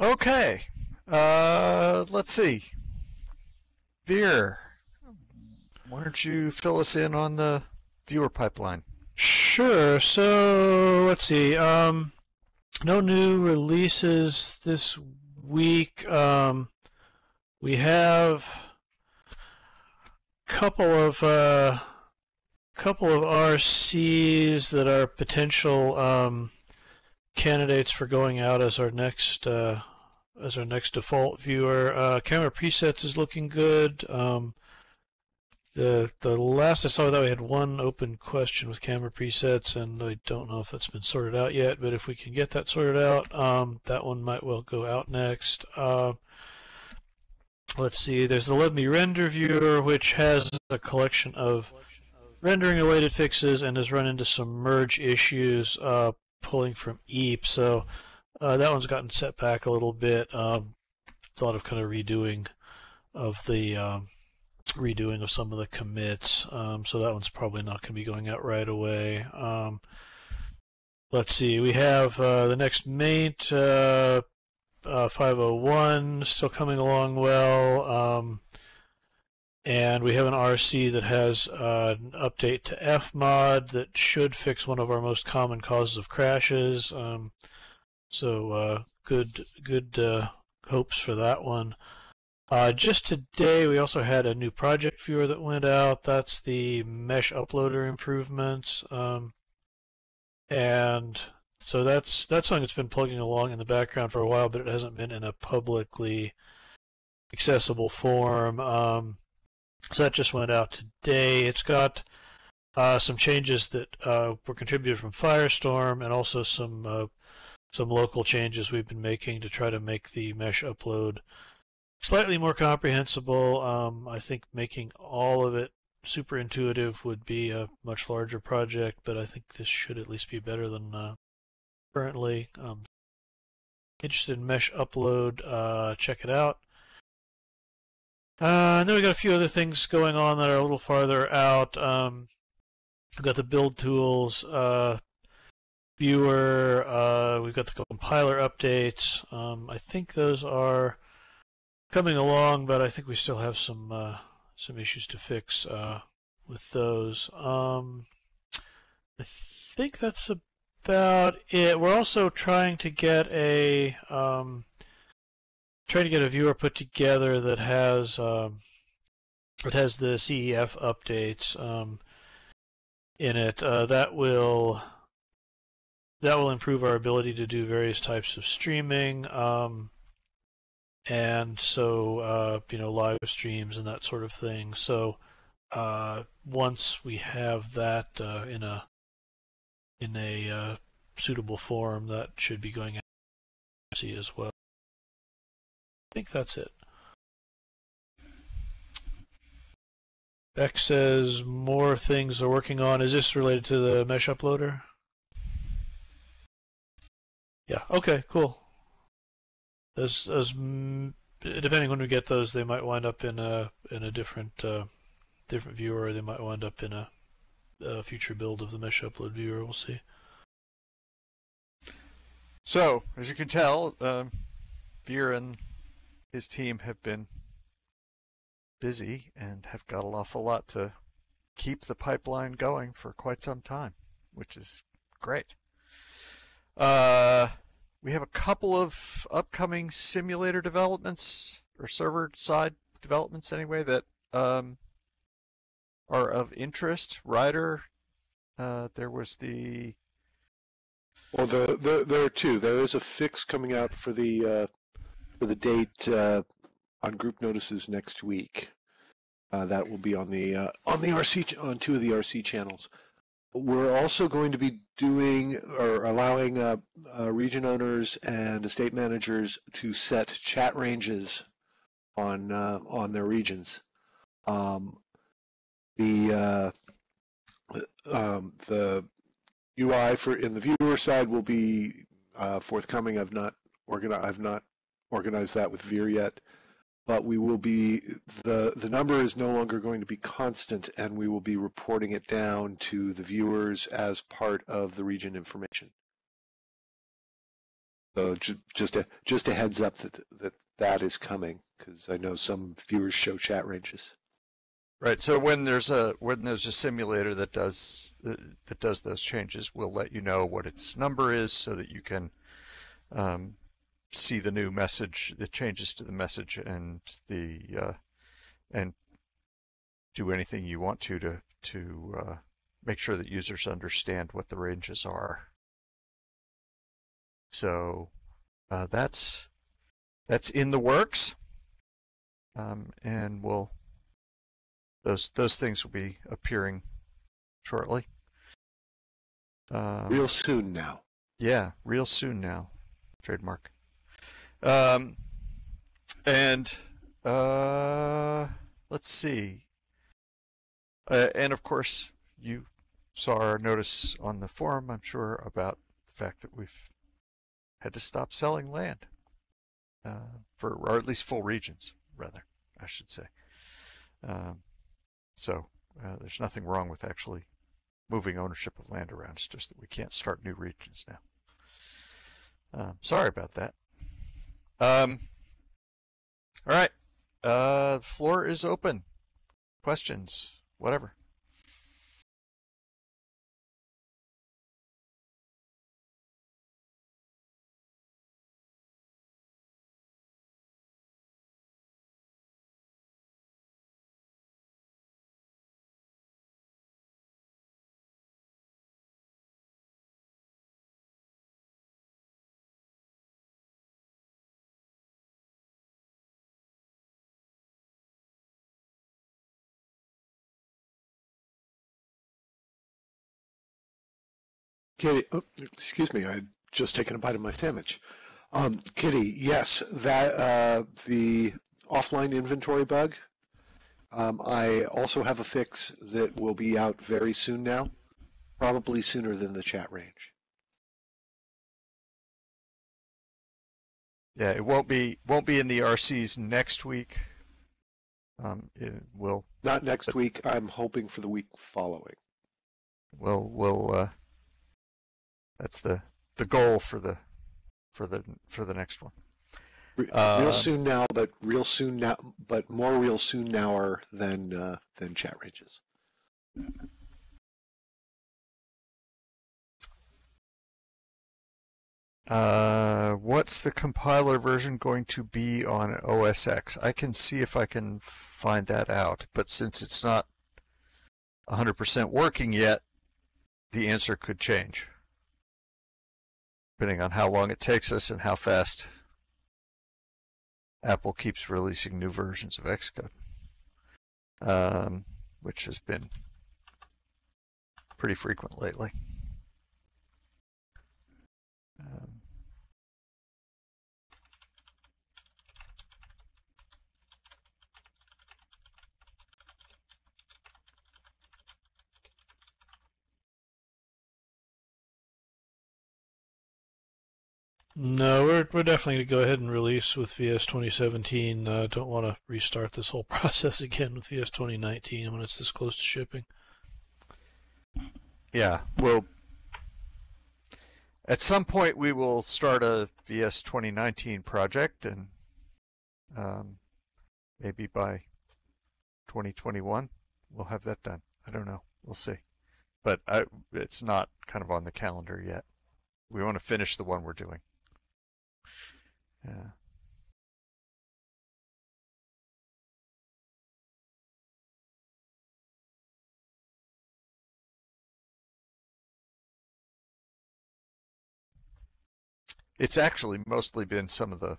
Okay, let's see. Veer, why don't you fill us in on the viewer pipeline? Sure. So let's see. No new releases this week. We have a couple of RCs that are potential candidates for going out as our next default viewer. Camera presets is looking good. The last I saw that we had one open question with camera presets, and I don't know if that's been sorted out yet, but if we can get that sorted out, that one might well go out next. Let's see, there's the Let Me Render viewer, which has a collection of rendering related fixes and has run into some merge issues pulling from EEP, so that one's gotten set back a little bit. Thought of kind of redoing of some of the commits, so that one's probably not going to be going out right away. Let's see, we have the next maint, 501, still coming along well, and we have an RC that has an update to FMOD that should fix one of our most common causes of crashes. So good hopes for that one. Just today, we also had a new project viewer that went out. That's the mesh uploader improvements, and so that's something that's been plugging along in the background for a while, but it hasn't been in a publicly accessible form. So that just went out today. It's got some changes that were contributed from Firestorm, and also some local changes we've been making to try to make the mesh upload slightly more comprehensible. I think making all of it super intuitive would be a much larger project, but I think this should at least be better than currently. Interested in mesh upload, check it out. And then we got a few other things going on that are a little farther out. We've got the build tools viewer, we've got the compiler updates. I think those are coming along, but I think we still have some issues to fix with those. I think that's about it. We're also trying to get a viewer put together that has the CEF updates in it. That will improve our ability to do various types of streaming. And so, you know, live streams and that sort of thing. So once we have that in a suitable form, that should be going out as well. I think that's it. Beck says more things are working on. Is this related to the mesh uploader? Yeah. Okay. Cool. As depending when we get those, they might wind up in a different viewer, or they might wind up in a future build of the mesh upload viewer. We'll see. So, as you can tell, Veer and his team have been busy and have got an awful lot to keep the pipeline going for quite some time, which is great. We have a couple of upcoming simulator developments, or server-side developments anyway, that are of interest. Ryder, there was the... Well, there are two. There is a fix coming out for the date on group notices next week. That will be on two of the RC channels. We're also going to be doing or allowing region owners and estate managers to set chat ranges on their regions. The UI for in the viewer side will be forthcoming. I've not organized that with Veer yet, but we will be the number is no longer going to be constant, and we will be reporting it down to the viewers as part of the region information. So just a heads up that is coming, because I know some viewers show chat ranges. Right. So when there's a simulator that does those changes, we'll let you know what its number is so that you can see the new message, the changes to the message, and the and do anything you want to make sure that users understand what the ranges are. So that's in the works, and we'll those things will be appearing shortly. Real soon now. Yeah, real soon now. Trademark. And let's see. And of course, you saw our notice on the forum, I'm sure, about the fact that we've had to stop selling land, or at least full regions, rather, I should say. So there's nothing wrong with actually moving ownership of land around. It's just that we can't start new regions now. Sorry about that. All right. The floor is open. Questions, whatever. Kitty, oh, excuse me, I had just taken a bite of my sandwich. Kitty, yes, that the offline inventory bug, I also have a fix that will be out very soon now, probably sooner than the chat range. Yeah, it won't be in the RCs next week. It will not next week. I'm hoping for the week following. Well, we'll. That's the goal for the next one. Real soon now, but real soon now, but more real soon now than chat ranges. What's the compiler version going to be on OS X? I can see if I can find that out, but since it's not 100% working yet, the answer could change, depending on how long it takes us and how fast Apple keeps releasing new versions of Xcode, which has been pretty frequent lately. No, we're definitely going to go ahead and release with VS 2017. I don't want to restart this whole process again with VS 2019 when it's this close to shipping. Yeah, well, at some point we will start a VS 2019 project, and maybe by 2021 we'll have that done. I don't know. We'll see. But it's not kind of on the calendar yet. We want to finish the one we're doing. Yeah. It's actually mostly been some of the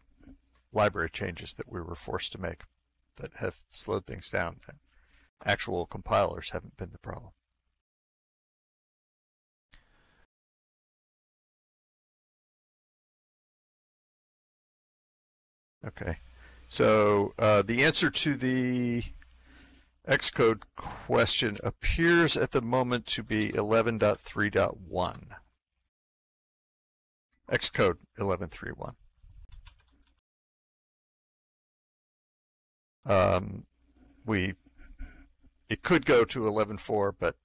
library changes that we were forced to make that have slowed things down. Actual compilers haven't been the problem. Okay, so the answer to the Xcode question appears at the moment to be 11.3.1. Xcode 11.3.1. It could go to 11.4, but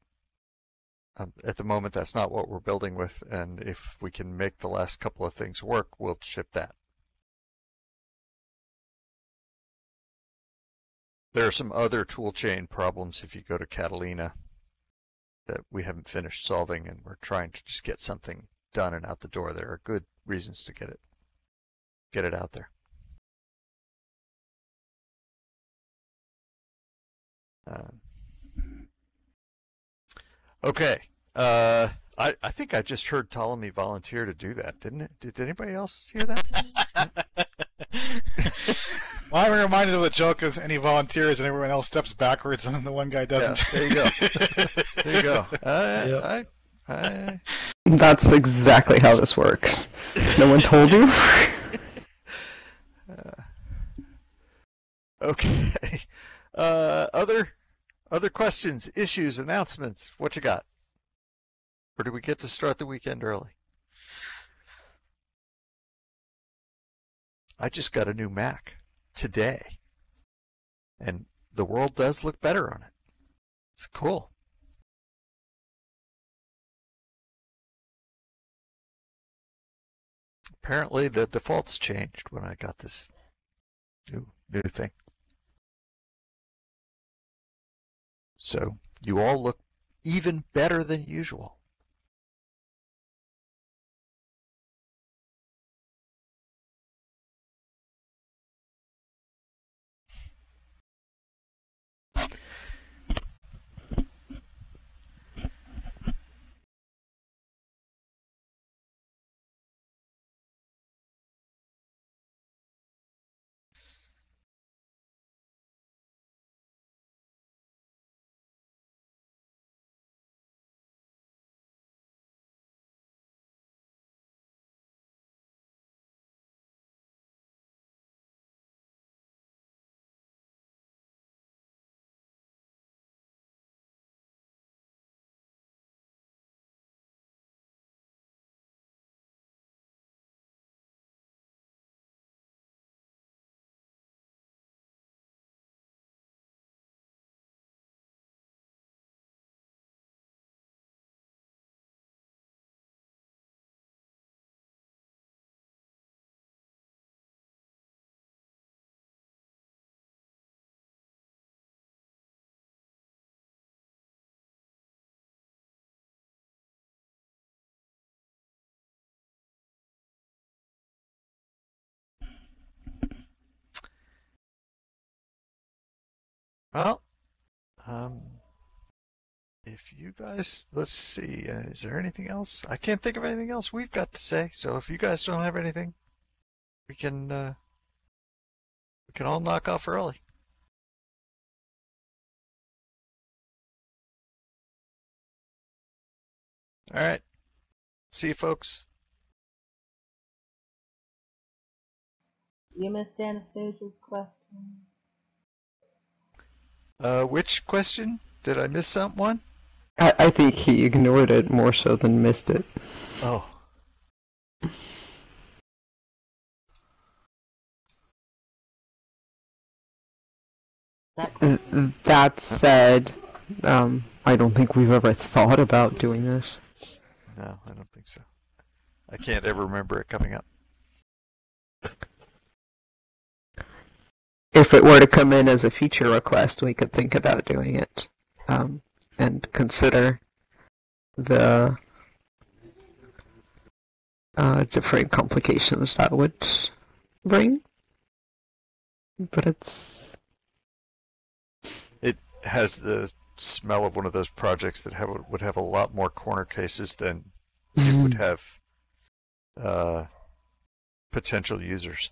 At the moment, that's not what we're building with, and if we can make the last couple of things work, we'll ship that. There are some other toolchain problems if you go to Catalina that we haven't finished solving, and we're trying to just get something done and out the door. There are good reasons to get it out there. Okay, I think I just heard Ptolemy volunteer to do that, didn't it? Did anybody else hear that? Well, I'm reminded of the joke is any volunteers and everyone else steps backwards and the one guy doesn't. Yeah, there you go. There you go. Yep. That's exactly how this works. No one told you? Okay. Other questions, issues, announcements? What you got? Or do we get to start the weekend early? I just got a new Mac today, and the world does look better on it. It's cool. Apparently the defaults changed when I got this new thing. So you all look even better than usual. Well, if you guys, let's see, is there anything else? I can't think of anything else we've got to say. So if you guys don't have anything, we can all knock off early. All right. See you, folks. You missed Anastasia's question. Which question? Did I miss someone? I think he ignored it more so than missed it. Oh. That said, I don't think we've ever thought about doing this. No, I don't think so. I can't ever remember it coming up. If it were to come in as a feature request, we could think about doing it and consider the different complications that would bring. But it has the smell of one of those projects that would have a lot more corner cases than it would have potential users.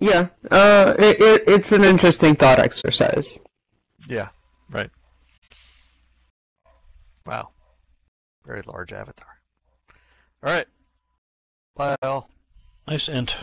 Yeah, it's an interesting thought exercise. Yeah, right. Wow. Very large avatar. All right. Bye all. Nice end.